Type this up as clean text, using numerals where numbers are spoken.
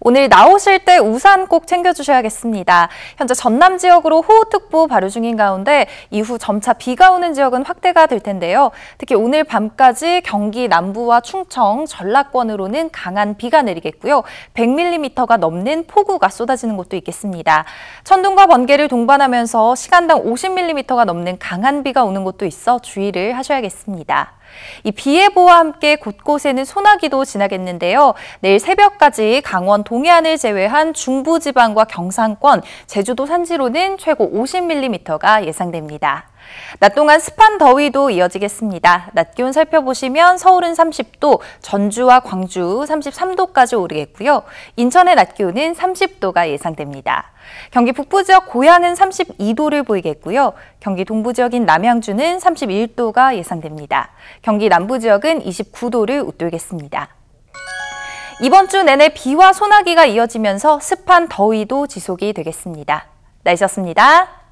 오늘 나오실 때 우산 꼭 챙겨주셔야겠습니다. 현재 전남 지역으로 호우특보 발효 중인 가운데 이후 점차 비가 오는 지역은 확대가 될 텐데요. 특히 오늘 밤까지 경기 남부와 충청, 전라권으로는 강한 비가 내리겠고요. 100mm가 넘는 폭우가 쏟아지는 곳도 있겠습니다. 천둥과 번개를 동반하면서 시간당 50mm가 넘는 강한 비가 오는 곳도 있어 주의를 하셔야겠습니다. 이 비 예보와 함께 곳곳에는 소나기도 지나겠는데요. 내일 새벽까지 강원 동해안을 제외한 중부지방과 경상권, 제주도 산지로는 최고 50mm가 예상됩니다. 낮 동안 습한 더위도 이어지겠습니다. 낮 기온 살펴보시면 서울은 30도, 전주와 광주 33도까지 오르겠고요. 인천의 낮 기온은 30도가 예상됩니다. 경기 북부 지역 고양은 32도를 보이겠고요. 경기 동부 지역인 남양주는 31도가 예상됩니다. 경기 남부 지역은 29도를 웃돌겠습니다. 이번 주 내내 비와 소나기가 이어지면서 습한 더위도 지속이 되겠습니다. 날씨였습니다.